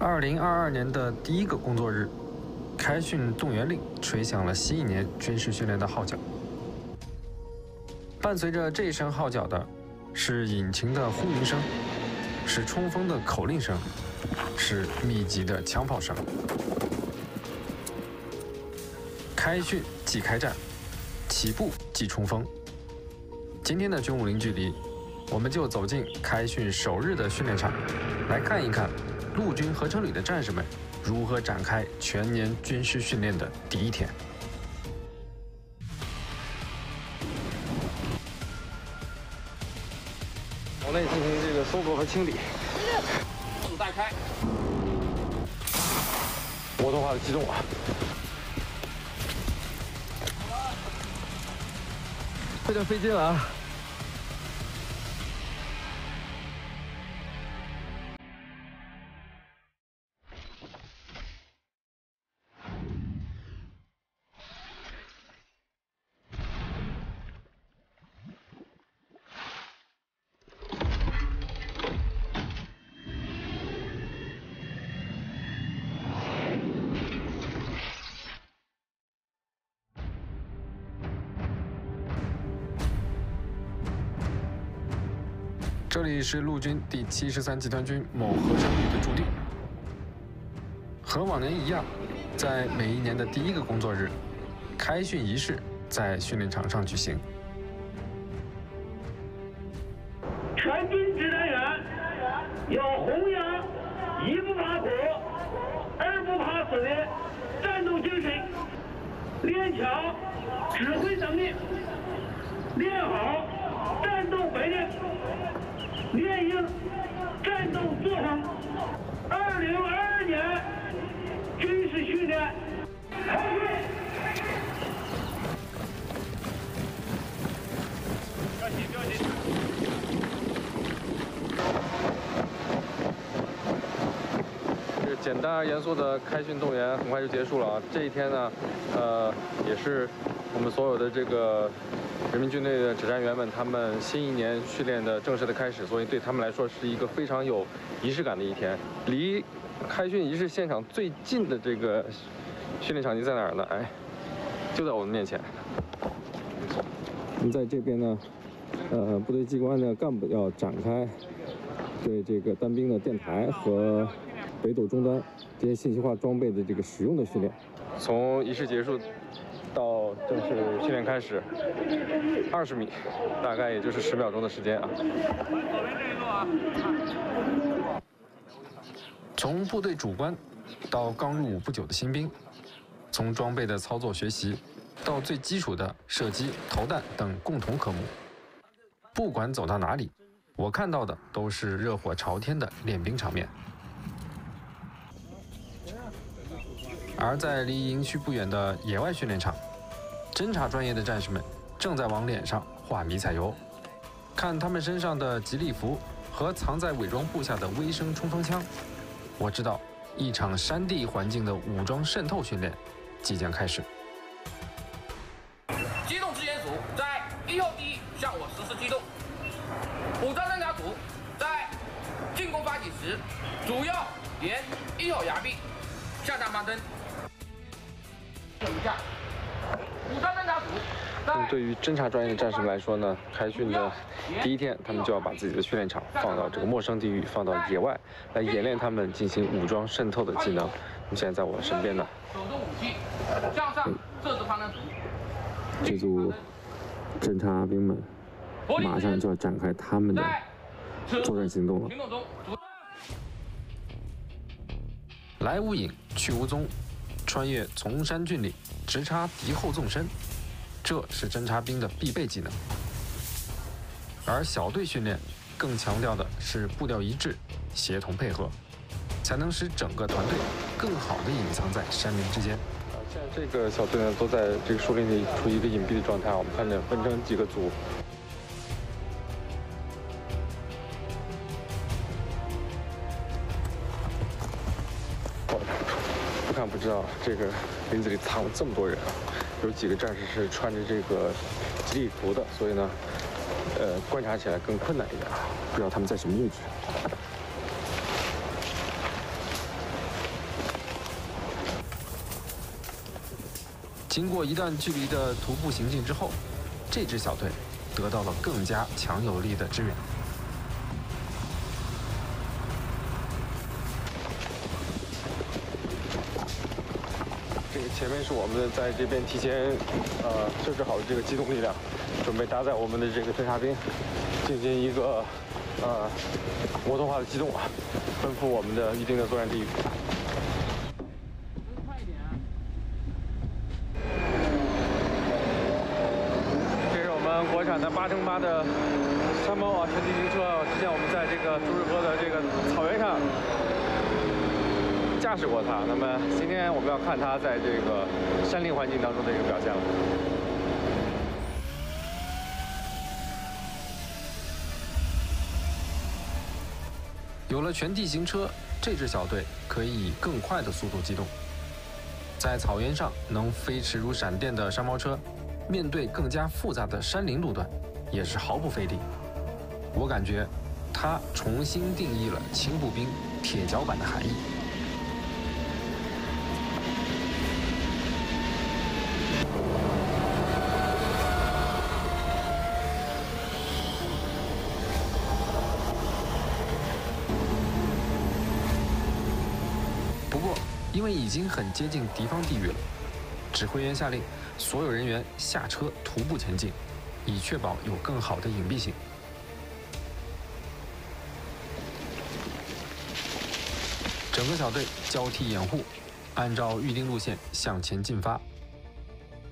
2022年的第一个工作日，开训动员令吹响了新一年军事训练的号角。伴随着这一声号角的，是引擎的轰鸣声，是冲锋的口令声，是密集的枪炮声。开训即开战，起步即冲锋。今天的军武零距离，我们就走进开训首日的训练场，来看一看陆军合成旅的战士们如何展开全年军事训练的第一天。岛内进行这个搜捕和清理。速大开！摩托化的机动啊！有点费劲了啊！ 这里是陆军第73集团军某合成旅的驻地。和往年一样，在每一年的第一个工作日，开训仪式在训练场上举行。全军指战员有弘扬一不怕苦、二不怕死的战斗精神，练强指挥能力，练好战斗本领。 练英战斗作风。2022年军事训练开训，要紧要紧！这个简单而严肃的开训动员很快就结束了啊！这一天呢，也是我们所有的这个。 人民军队的指战员们，他们新一年训练的正式的开始，所以对他们来说是一个非常有仪式感的一天。离开训仪式现场最近的这个训练场地在哪儿呢？哎，就在我们面前。那在这边呢，部队机关的干部要展开对这个单兵的电台和北斗终端这些信息化装备的这个使用的训练。从仪式结束。 到正式训练开始，20米，大概也就是10秒钟的时间啊。从部队主官到刚入伍不久的新兵，从装备的操作学习到最基础的射击、投弹等共同科目，不管走到哪里，我看到的都是热火朝天的练兵场面。 而在离营区不远的野外训练场，侦察专业的战士们正在往脸上画迷彩油。看他们身上的吉利服和藏在伪装布下的微声冲锋枪，我知道一场山地环境的武装渗透训练即将开始。机动支援组在1号第1向我实施机动，武装侦察组在进攻发起时主要沿1号崖壁。 下探八针。对于侦察专业的战士们来说呢，开训的第一天，他们就要把自己的训练场放到这个陌生地域，放到野外，来演练他们进行武装渗透的技能。你现在在我身边呢，这组侦察兵们马上就要展开他们的作战行动了。 来无影去无踪，穿越崇山峻岭，直插敌后纵深，这是侦察兵的必备技能。而小队训练更强调的是步调一致、协同配合，才能使整个团队更好地隐藏在山林之间。现在这个小队呢，都在这个树林里处于一个隐蔽的状态。我们看着分成几个组。 不知道这个林子里藏了这么多人，有几个战士是穿着这个吉利服的，所以呢，观察起来更困难一点。不知道他们在什么位置。经过一段距离的徒步行进之后，这支小队得到了更加强有力的支援。这个前面是我们在这边提前设置好的这个机动力量，准备搭载我们的这个侦察兵进行一个摩托化的机动啊，奔赴我们的预定的作战地域。 国产的8×8的山猫啊，全地形车啊，之前我们在这个朱日河的这个草原上驾驶过它。那么今天我们要看它在这个山林环境当中的一个表现了。有了全地形车，这支小队可以以更快的速度机动，在草原上能飞驰如闪电的山猫车。 面对更加复杂的山林路段，也是毫不费力。我感觉，它重新定义了轻步兵铁脚版的含义。不过，因为已经很接近敌方地域了，指挥员下令。 所有人员下车，徒步前进，以确保有更好的隐蔽性。整个小队交替掩护，按照预定路线向前进发。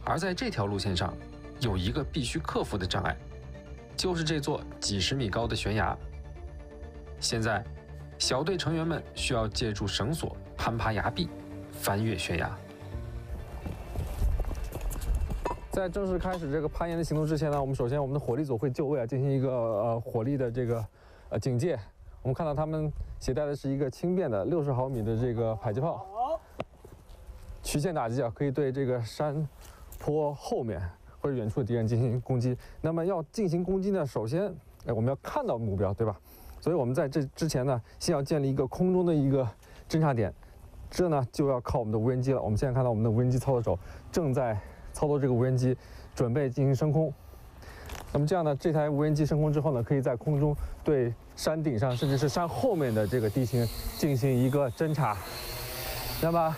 而在这条路线上，有一个必须克服的障碍，就是这座几十米高的悬崖。现在，小队成员们需要借助绳索攀爬崖壁，翻越悬崖。 在正式开始这个攀岩的行动之前呢，我们的火力组会就位啊，进行一个火力的这个警戒。我们看到他们携带的是一个轻便的60毫米的这个迫击炮，曲线打击啊，可以对这个山坡后面或者远处的敌人进行攻击。那么要进行攻击呢，首先我们要看到目标，对吧？所以我们在这之前呢，先要建立一个空中的一个侦察点，这呢就要靠我们的无人机了。我们现在看到我们的无人机操作手正在 操作这个无人机，准备进行升空。那么这样呢，这台无人机升空之后呢，可以在空中对山顶上甚至是山后面的这个地形进行一个侦察。那么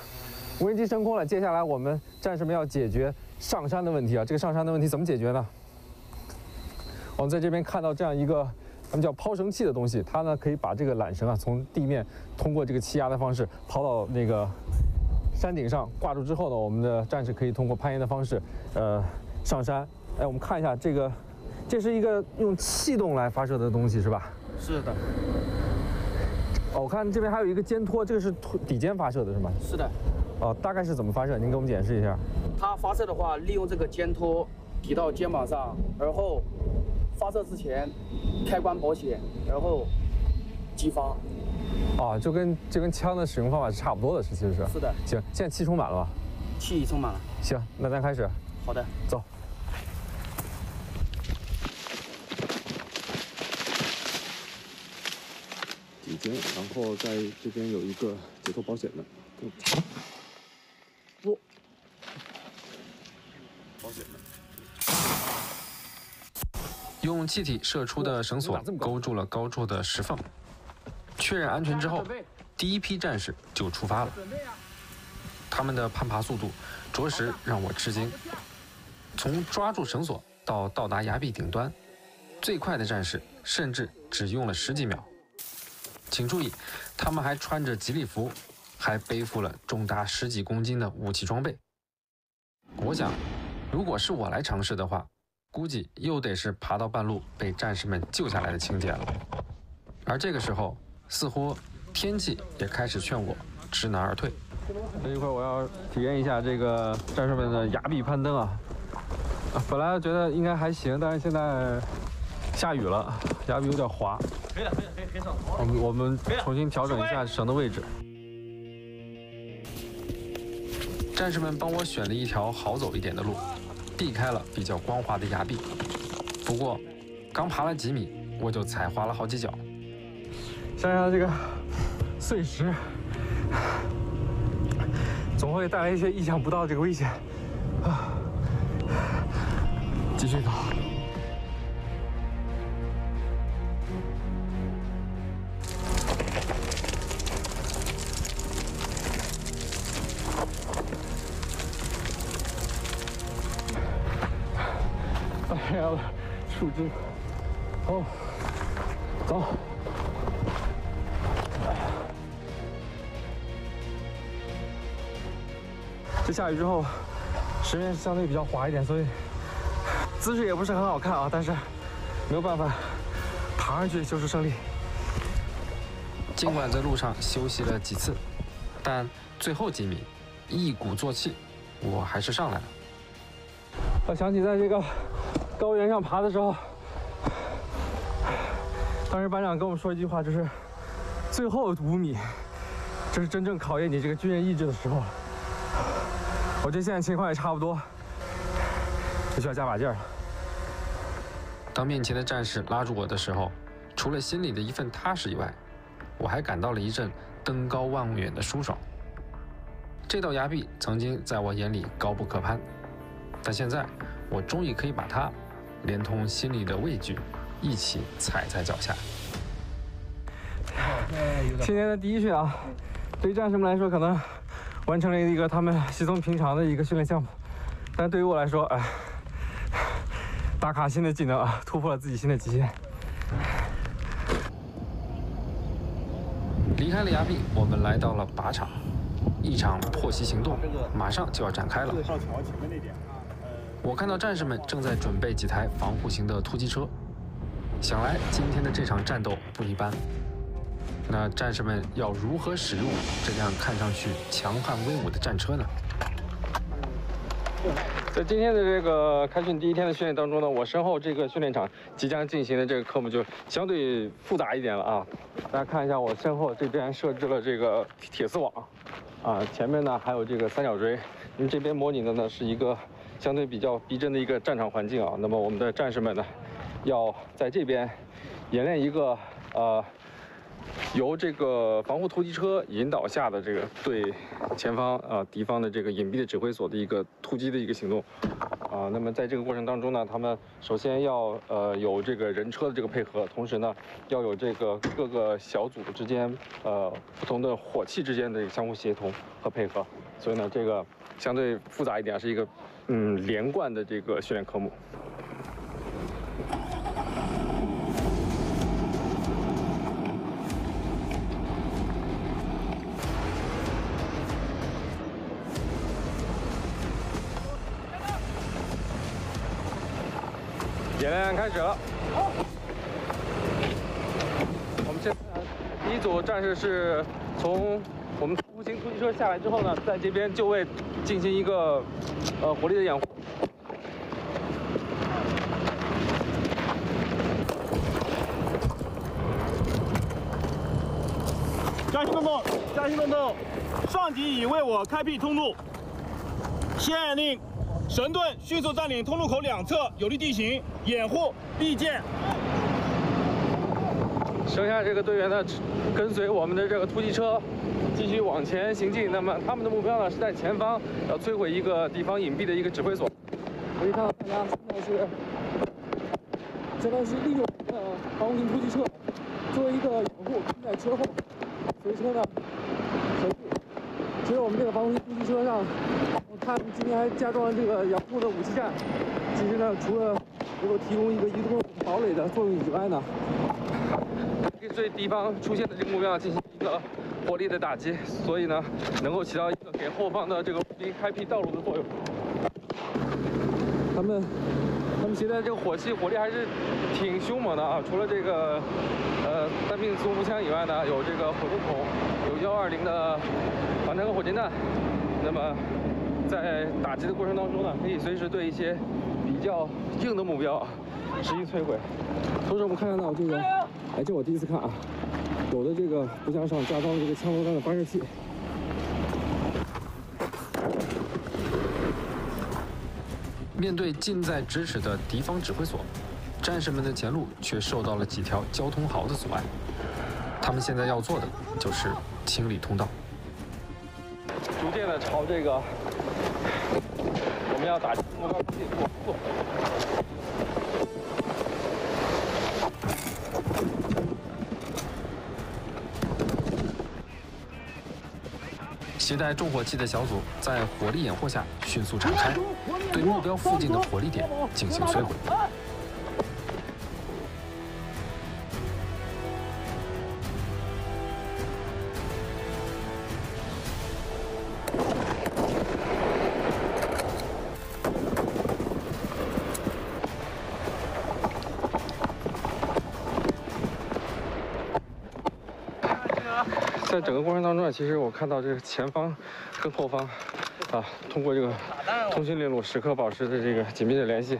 无人机升空了，接下来我们战士们要解决上山的问题啊。这个上山的问题怎么解决呢？我们在这边看到这样一个他们叫抛绳器的东西，它呢可以把这个缆绳啊从地面通过这个气压的方式抛到那个 山顶上挂住之后呢，我们的战士可以通过攀岩的方式，上山。哎，我们看一下这个，这是一个用气动来发射的东西，是吧？是的。哦，我看这边还有一个肩托，这个是底肩发射的，是吗？是的。哦，大概是怎么发射？您给我们解释一下。它发射的话，利用这个肩托抵到肩膀上，然后发射之前开关保险，然后击发。 啊，就跟枪的使用方法是差不多的，是其实是。是的。行，现在气充满了吧？气已充满了。行，那咱开始。好的，走。底肩，然后在这边有一个解脱保险的。不。保险的。用气体射出的绳索勾住了高处的石缝。 确认安全之后，第一批战士就出发了。他们的攀爬速度着实让我吃惊。从抓住绳索到到达崖壁顶端，最快的战士甚至只用了10几秒。请注意，他们还穿着吉利服，还背负了重达10几公斤的武器装备。我想，如果是我来尝试的话，估计又得是爬到半路被战士们救下来的情节了。而这个时候， 似乎天气也开始劝我知难而退。这一会儿我要体验一下这个战士们的崖壁攀登啊！本来觉得应该还行，但是现在下雨了，崖壁有点滑。黑了，黑上了。我们重新调整一下绳的位置。战士们帮我选了一条好走一点的路，避开了比较光滑的崖壁。不过，刚爬了几米，我就踩滑了好几脚。 山上这个碎石，总会带来一些意想不到的这个危险啊！继续跑。哎呀，树枝，哦，走。 这下雨之后，石面相对比较滑一点，所以姿势也不是很好看啊。但是没有办法，爬上去就是胜利。尽管在路上休息了几次，但最后几米一鼓作气，我还是上来了。我想起在这个高原上爬的时候，当时班长跟我们说一句话，就是最后5米，这是真正考验你这个军人意志的时候。 我这现在情况也差不多，就需要加把劲儿了。当面前的战士拉住我的时候，除了心里的一份踏实以外，我还感到了一阵登高望远的舒爽。这道崖壁曾经在我眼里高不可攀，但现在我终于可以把它，连同心里的畏惧，一起踩在脚下。今天的第一训啊，对于战士们来说可能 完成了一个他们稀松平常的一个训练项目，但对于我来说，哎，打卡新的技能啊，突破了自己新的极限。离开了崖壁，我们来到了靶场，一场破袭行动马上就要展开了。我看到战士们正在准备几台防护型的突击车，想来今天的这场战斗不一般。 那战士们要如何使用这辆看上去强悍威武的战车呢？在今天的这个开训第一天的训练当中呢，我身后这个训练场即将进行的这个科目就相对复杂一点了啊。大家看一下，我身后这边设置了这个铁丝网，啊，前面呢还有这个三角锥。因为这边模拟的呢是一个相对比较逼真的一个战场环境啊。那么我们的战士们呢，要在这边演练一个由这个防护突击车引导下的这个对前方敌方的这个隐蔽的指挥所的一个突击的一个行动啊，那么在这个过程当中呢，他们首先要有这个人车的这个配合，同时呢要有这个各个小组之间不同的火器之间的相互协同和配合，所以呢这个相对复杂一点，是一个连贯的这个训练科目。 演练开始了。我们现在第一组战士是从我们无形突击车下来之后呢，在这边就位进行一个火力的掩护。战士们到，战士们到，上级已为我开辟通路，现令。 神盾迅速占领通路口两侧有利地形，掩护利剑。剩下这个队员呢，跟随我们的这个突击车，继续往前行进。那么他们的目标呢，是在前方要摧毁一个地方隐蔽的一个指挥所。我一看大家真的是利用防护型突击车作为一个掩护，跟在车后，随车呢随护。其实我们这个防护型突击车上。 他们今天还加装了这个掩护的武器站，其实呢，除了能够提供一个移动堡垒的作用以外呢，可以对敌方出现的这个目标进行一个火力的打击，所以呢，能够起到一个给后方的这个步兵开辟道路的作用。他们携带这个火器，火力还是挺凶猛的啊！除了这个单柄速步枪以外呢，有这个火箭筒，有120的反坦克火箭弹，那么。 在打击的过程当中呢，可以随时对一些比较硬的目标啊实行摧毁。同时我们看到这个，哎，这我第一次看啊，有的这个步枪上加装了这个枪托弹的发射器。面对近在咫尺的敌方指挥所，战士们的前路却受到了几条交通壕的阻碍。他们现在要做的就是清理通道，逐渐的朝这个。 我们要打击目标，携带重火器的小组在火力掩护下迅速展开，对目标附近的火力点进行摧毁。 在整个过程当中啊，其实我看到这个前方跟后方啊，通过这个通讯链路时刻保持的这个紧密的联系，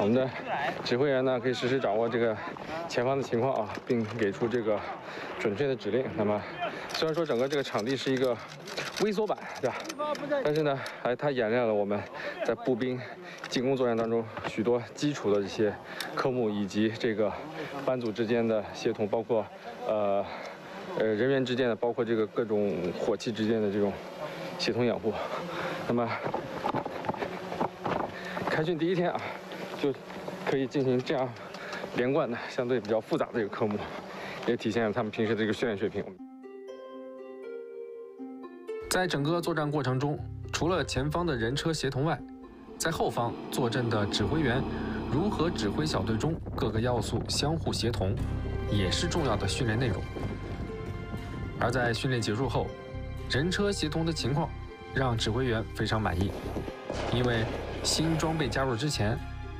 我们的指挥员呢可以实时掌握这个前方的情况啊，并给出这个准确的指令。那么虽然说整个这个场地是一个微缩版，对吧？但是呢，哎，它演练了我们在步兵进攻作战当中许多基础的这些科目，以及这个班组之间的协同，包括人员之间的，包括这个各种火器之间的这种协同掩护。那么，开训第一天啊，就可以进行这样连贯的、相对比较复杂的这个科目，也体现了他们平时的这个训练水平。在整个作战过程中，除了前方的人车协同外，在后方坐镇的指挥员如何指挥小队中各个要素相互协同，也是重要的训练内容。 而在训练结束后，人车协同的情况让指挥员非常满意，因为新装备加入之前，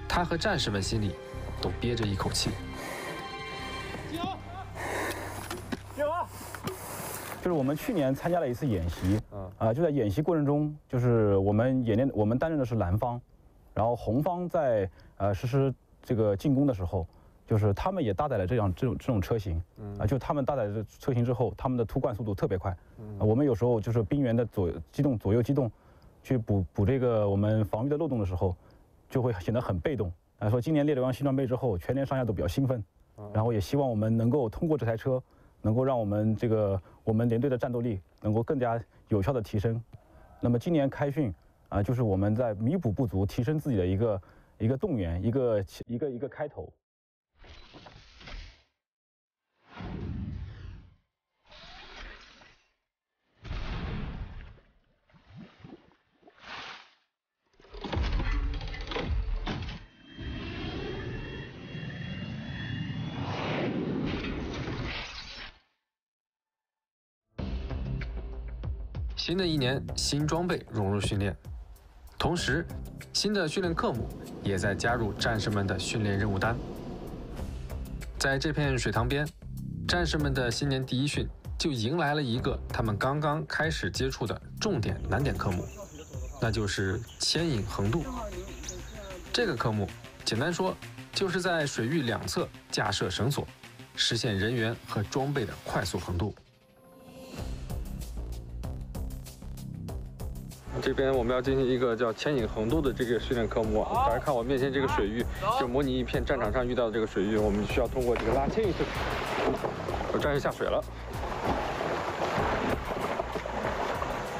他和战士们心里都憋着一口气。就是我们去年参加了一次演习，就在演习过程中，就是我们演练，我们担任的是蓝方，然后红方在实施这个进攻的时候。 就是他们也搭载了这种车型，就他们搭载了车型之后，他们的突贯速度特别快。我们有时候就是兵员的左右机动，去补这个我们防御的漏洞的时候，就会显得很被动。说今年猎德王新装备之后，全连上下都比较兴奋，然后也希望我们能够通过这台车，能够让我们连队的战斗力能够更加有效的提升。那么今年开训就是我们在弥补不足、提升自己的一个动员，一个开头。 新的一年，新装备融入训练，同时，新的训练科目也在加入战士们的训练任务单。在这片水塘边，战士们的新年第一训就迎来了一个他们刚刚开始接触的重点难点科目，那就是牵引横渡。这个科目简单说，就是在水域两侧架设绳索，实现人员和装备的快速横渡。 这边我们要进行一个叫牵引横渡的这个训练科目啊。大家看我面前这个水域，就模拟一片战场上遇到的这个水域，我们需要通过这个拉牵引绳。有战士下水了。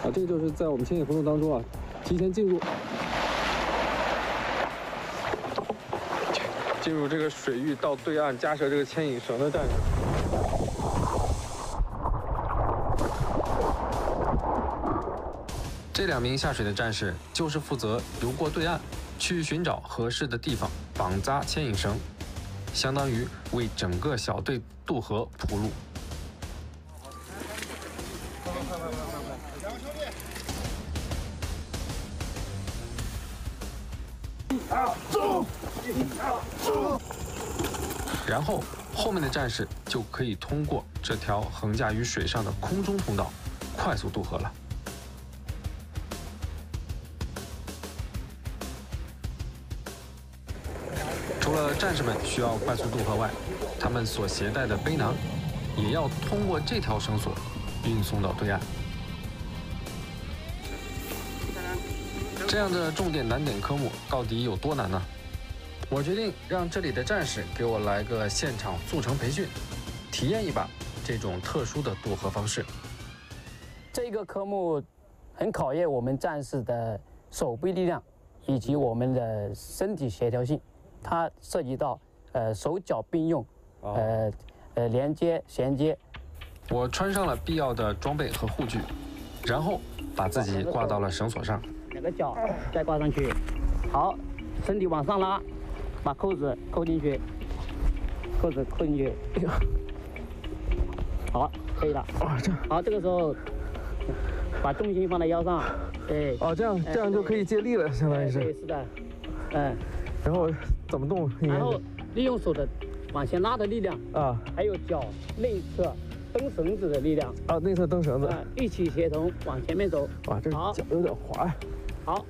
啊，这个就是在我们牵引横渡当中啊，提前进入这个水域到对岸架设这个牵引绳的战士。 这两名下水的战士就是负责游过对岸，去寻找合适的地方绑扎牵引绳，相当于为整个小队渡河铺路。然后后面的战士就可以通过这条横架于水上的空中通道，快速渡河了。 除了战士们需要快速渡河外，他们所携带的背囊也要通过这条绳索运送到对岸。这样的重点难点科目到底有多难呢？我决定让这里的战士给我来个现场速成培训，体验一把这种特殊的渡河方式。这个科目很考验我们战士的手臂力量以及我们的身体协调性。 它涉及到手脚并用，连接衔接。我穿上了必要的装备和护具，然后把自己挂到了绳索上。两个脚再挂上去，好，身体往上拉，把扣子扣进去，扣子扣进去，好，可以了。好，这个时候把重心放在腰上，对。哦，这样就可以借力了，相当于是。对，是的。嗯。然后怎么动？然后利用手的往前拉的力量啊，还有脚内侧。 蹬绳子的力量啊，内侧蹬绳子，一起协同往前面走。哇，这脚有点滑呀。好，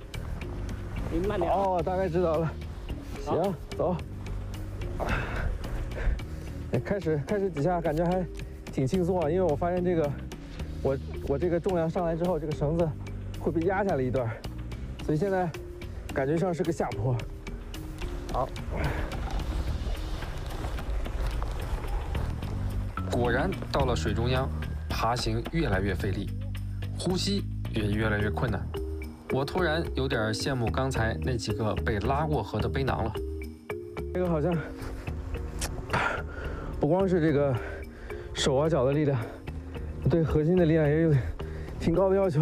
明白了。哦，大概知道了。行，走。哎，开始几下，感觉还挺轻松啊，因为我发现这个，我这个重量上来之后，这个绳子会被压下来一段，所以现在感觉上是个下坡。好。 果然到了水中央，爬行越来越费力，呼吸也越来越困难。我突然有点羡慕刚才那几个被拉过河的背囊了。这个好像不光是这个手啊脚的力量，对核心的力量也有挺高的要求。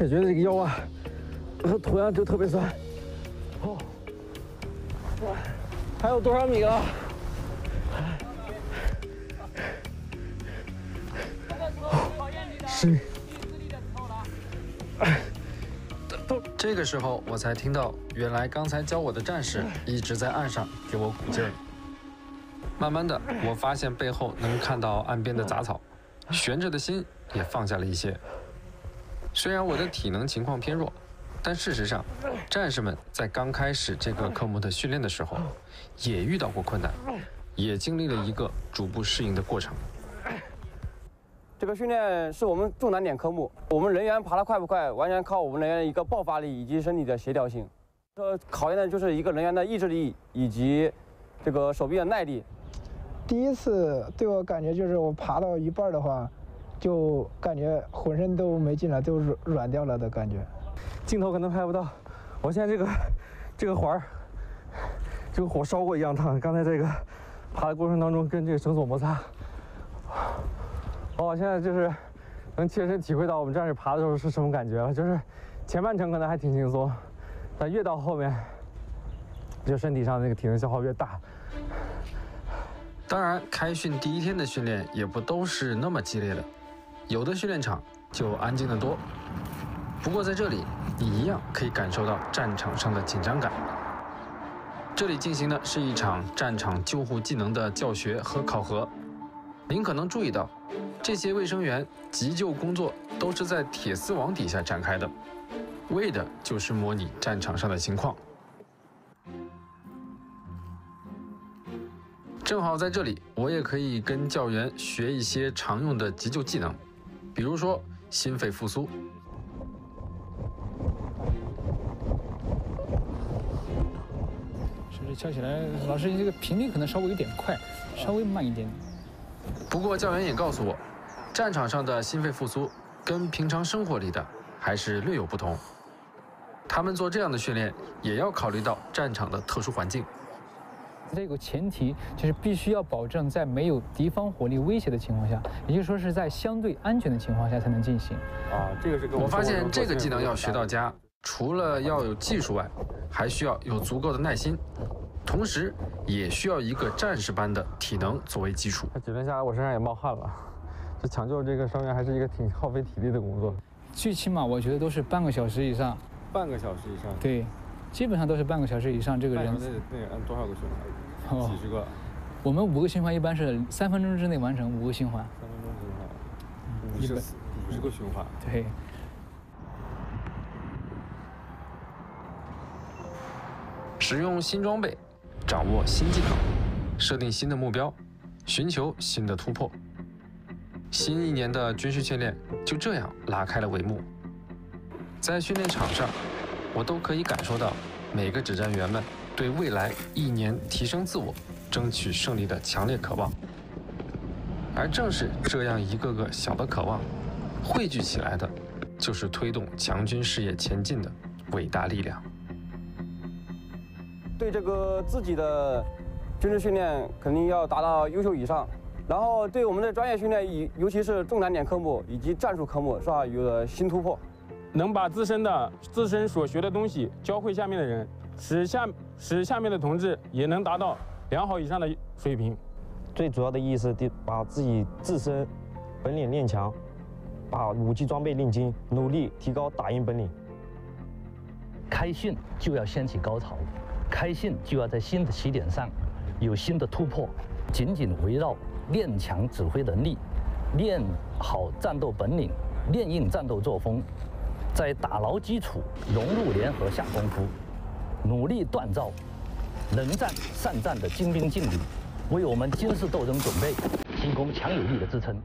也觉得这个腰啊和臀啊就特别酸。哦，哇，还有多少米了？ 是。这个时候我才听到，原来刚才教我的战士一直在岸上给我鼓劲儿。慢慢的，我发现背后能看到岸边的杂草，悬着的心也放下了一些。虽然我的体能情况偏弱，但事实上，战士们在刚开始这个科目的训练的时候，也遇到过困难，也经历了一个逐步适应的过程。 这个训练是我们重难点科目，我们人员爬得快不快，完全靠我们人员的一个爆发力以及身体的协调性。考验的就是一个人员的意志力以及这个手臂的耐力。第一次对我感觉就是我爬到一半的话，就感觉浑身都没劲了，都软掉了的感觉。镜头可能拍不到，我现在这个环儿，这个火烧过一样烫。刚才这个爬的过程当中跟这个绳索摩擦。 哦，现在就是能切身体会到我们战士爬的时候是什么感觉了。就是前半程可能还挺轻松，但越到后面，就身体上那个体能消耗越大。当然，开训第一天的训练也不都是那么激烈的，有的训练场就安静得多。不过在这里，你一样可以感受到战场上的紧张感。这里进行的是一场战场救护技能的教学和考核。 您可能注意到，这些卫生员急救工作都是在铁丝网底下展开的，为的就是模拟战场上的情况。正好在这里，我也可以跟教员学一些常用的急救技能，比如说心肺复苏。是不是敲起来，老师这个频率可能稍微有点快，稍微慢一点。 不过教员也告诉我，战场上的心肺复苏跟平常生活里的还是略有不同。他们做这样的训练，也要考虑到战场的特殊环境。这个前提就是必须要保证在没有敌方火力威胁的情况下，也就是说是在相对安全的情况下才能进行。啊，这个是我发现这个技能要学到家，除了要有技术外，还需要有足够的耐心。 同时，也需要一个战士般的体能作为基础。几轮下来，我身上也冒汗了。这抢救这个伤员还是一个挺耗费体力的工作。最起码我觉得都是半个小时以上。半个小时以上。对，基本上都是半个小时以上。这个人那按多少个循环？几十个。我们五个循环一般是3分钟之内完成五个循环。3分钟循环。50个循环。对。 使用新装备，掌握新技能，设定新的目标，寻求新的突破。新一年的军事训练就这样拉开了帷幕。在训练场上，我都可以感受到每个指战员们对未来一年提升自我、争取胜利的强烈渴望。而正是这样一个个小的渴望，汇聚起来的，就是推动强军事业前进的伟大力量。 对这个自己的军事训练肯定要达到优秀以上，然后对我们的专业训练，尤其是重难点科目以及战术科目上有了新突破，能把自身所学的东西教会下面的人，使下面的同志也能达到良好以上的水平。最主要的意义是把自己自身本领练强，把武器装备练精，努力提高打赢本领。开训就要掀起高潮，开训就要在新的起点上有新的突破。紧紧围绕练强指挥能力、练好战斗本领、练硬战斗作风，在打牢基础、融入联合下功夫，努力锻造能战善战的精兵劲旅，为我们今世斗争准备提供强有力的支撑。